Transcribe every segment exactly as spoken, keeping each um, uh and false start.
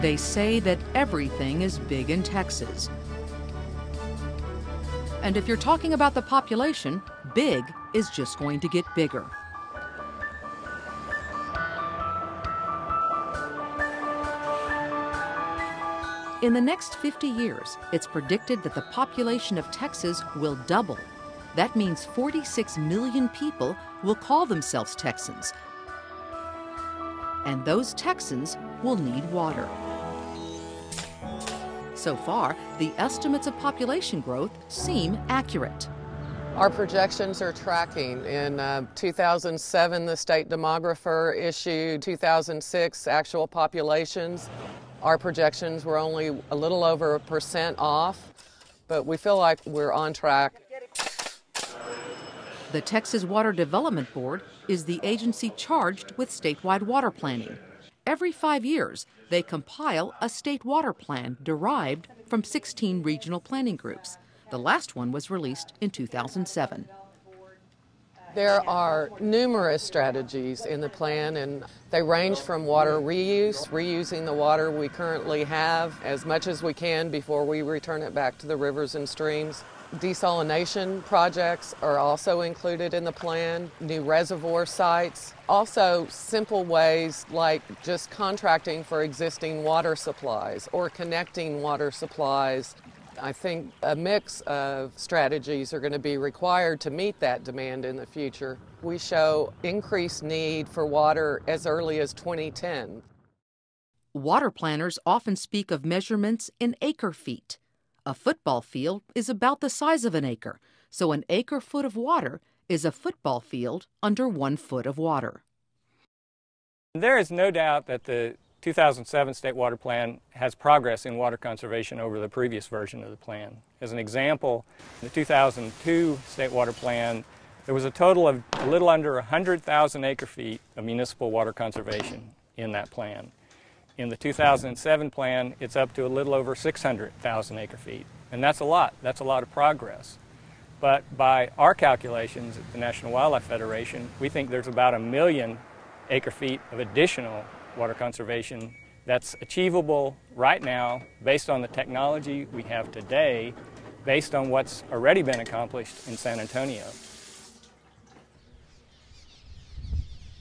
They say that everything is big in Texas. And if you're talking about the population, big is just going to get bigger. In the next fifty years, it's predicted that the population of Texas will double. That means forty-six million people will call themselves Texans. And those Texans will need water. So far, the estimates of population growth seem accurate. Our projections are tracking. In uh, two thousand seven, the state demographer issued two thousand six actual populations. Our projections were only a little over a percent off, but we feel like we're on track. The Texas Water Development Board is the agency charged with statewide water planning. Every five years, they compile a state water plan derived from sixteen regional planning groups. The last one was released in two thousand seven. There are numerous strategies in the plan, and they range from water reuse, reusing the water we currently have as much as we can before we return it back to the rivers and streams. Desalination projects are also included in the plan, new reservoir sites, also simple ways like just contracting for existing water supplies or connecting water supplies. I think a mix of strategies are going to be required to meet that demand in the future. We show increased need for water as early as twenty ten. Water planners often speak of measurements in acre feet. A football field is about the size of an acre, so an acre foot of water is a football field under one foot of water. There is no doubt that the two thousand seven State Water Plan has progress in water conservation over the previous version of the plan. As an example, in the two thousand two State Water Plan, there was a total of a little under one hundred thousand acre-feet of municipal water conservation in that plan. In the two thousand seven plan, it's up to a little over six hundred thousand acre-feet, and that's a lot. That's a lot of progress. But by our calculations at the National Wildlife Federation, we think there's about a million acre-feet of additional water conservation that's achievable right now based on the technology we have today, based on what's already been accomplished in San Antonio.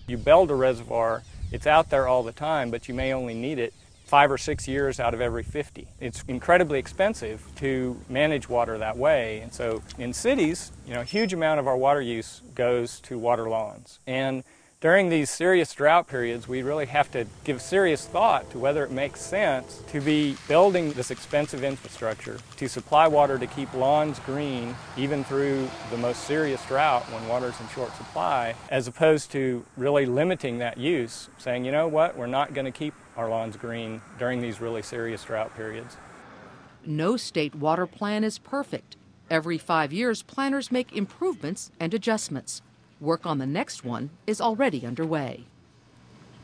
You build a reservoir, it's out there all the time, but you may only need it five or six years out of every fifty. It's incredibly expensive to manage water that way, and so in cities, you know, a huge amount of our water use goes to water lawns. And during these serious drought periods, we really have to give serious thought to whether it makes sense to be building this expensive infrastructure to supply water to keep lawns green, even through the most serious drought when water's in short supply, as opposed to really limiting that use, saying, you know what, we're not going to keep our lawns green during these really serious drought periods. No state water plan is perfect. Every five years, planners make improvements and adjustments. Work on the next one is already underway.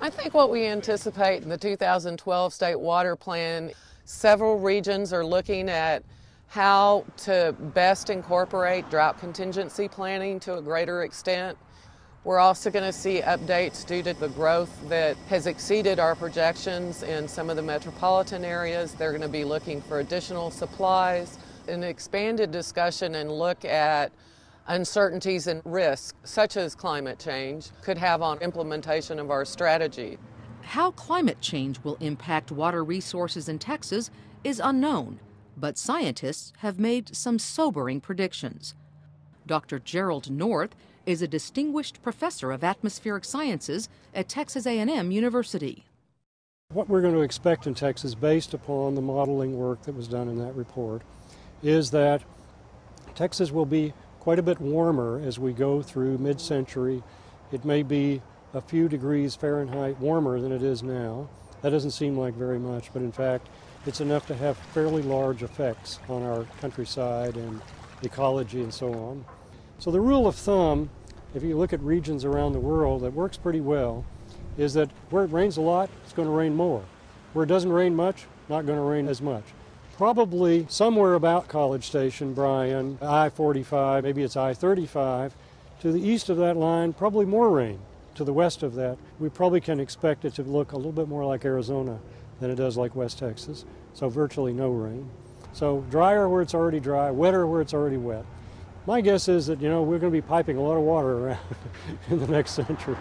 I think what we anticipate in the two thousand twelve State Water Plan, several regions are looking at how to best incorporate drought contingency planning to a greater extent. We're also going to see updates due to the growth that has exceeded our projections in some of the metropolitan areas. They're going to be looking for additional supplies, an expanded discussion and look at uncertainties and risks, such as climate change, could have on implementation of our strategy. How climate change will impact water resources in Texas is unknown, but scientists have made some sobering predictions. Doctor Gerald North is a distinguished professor of atmospheric sciences at Texas A and M University. What we're going to expect in Texas, based upon the modeling work that was done in that report, is that Texas will be quite a bit warmer as we go through mid-century. It may be a few degrees Fahrenheit warmer than it is now. That doesn't seem like very much, but in fact, it's enough to have fairly large effects on our countryside and ecology and so on. So the rule of thumb, if you look at regions around the world, that works pretty well, is that where it rains a lot, it's going to rain more. Where it doesn't rain much, not going to rain as much. Probably somewhere about College Station, Bryan, I forty-five, maybe it's I thirty-five, to the east of that line, probably more rain. to the west of that, we probably can expect it to look a little bit more like Arizona than it does like West Texas, so virtually no rain. So drier where it's already dry, wetter where it's already wet. My guess is that, you know, we're going to be piping a lot of water around in the next century.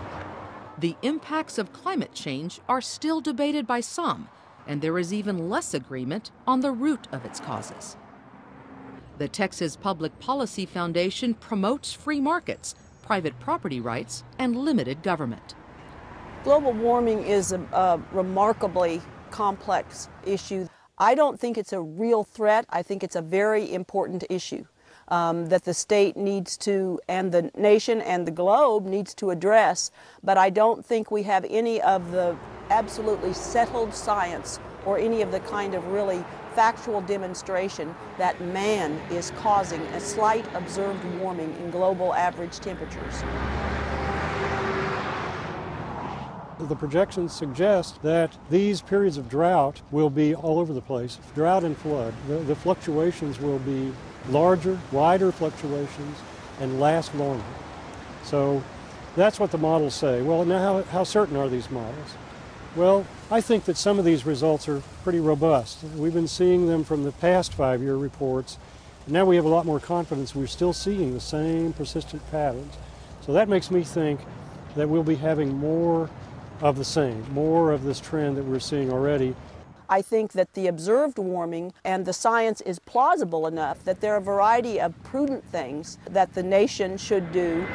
The impacts of climate change are still debated by some, and there is even less agreement on the root of its causes. The Texas Public Policy Foundation promotes free markets, private property rights, and limited government. Global warming is a, a remarkably complex issue. I don't think it's a real threat. I think it's a very important issue um, that the state needs to, and the nation and the globe needs to address, but I don't think we have any of the absolutely settled science or any of the kind of really factual demonstration that man is causing a slight observed warming in global average temperatures. The projections suggest that these periods of drought will be all over the place. Drought and flood, the, the fluctuations will be larger, wider fluctuations, and last longer. So that's what the models say. Well, now how, how certain are these models? Well, I think that some of these results are pretty robust. We've been seeing them from the past five-year reports. And now we have a lot more confidence. We're still seeing the same persistent patterns. So that makes me think that we'll be having more of the same, more of this trend that we're seeing already. I think that the observed warming and the science is plausible enough that there are a variety of prudent things that the nation should do.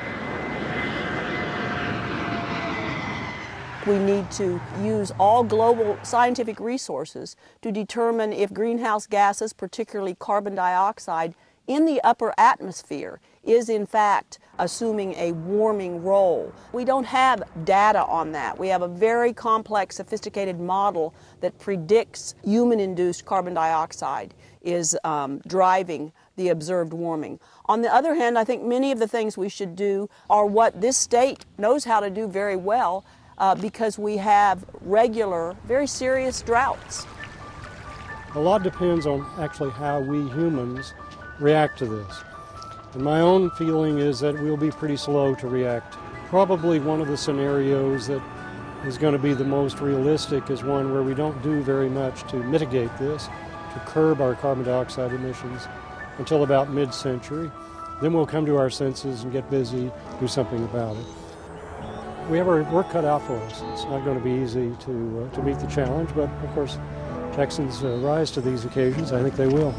We need to use all global scientific resources to determine if greenhouse gases, particularly carbon dioxide, in the upper atmosphere is in fact assuming a warming role. We don't have data on that. We have a very complex, sophisticated model that predicts human-induced carbon dioxide is um, driving the observed warming. On the other hand, I think many of the things we should do are what this state knows how to do very well, Uh, because we have regular, very serious droughts. A lot depends on actually how we humans react to this. And my own feeling is that we'll be pretty slow to react. Probably one of the scenarios that is going to be the most realistic is one where we don't do very much to mitigate this, to curb our carbon dioxide emissions until about mid-century. Then we'll come to our senses and get busy, do something about it. We have our work cut out for us. It's not going to be easy to, uh, to meet the challenge, but of course, Texans uh, rise to these occasions. I think they will.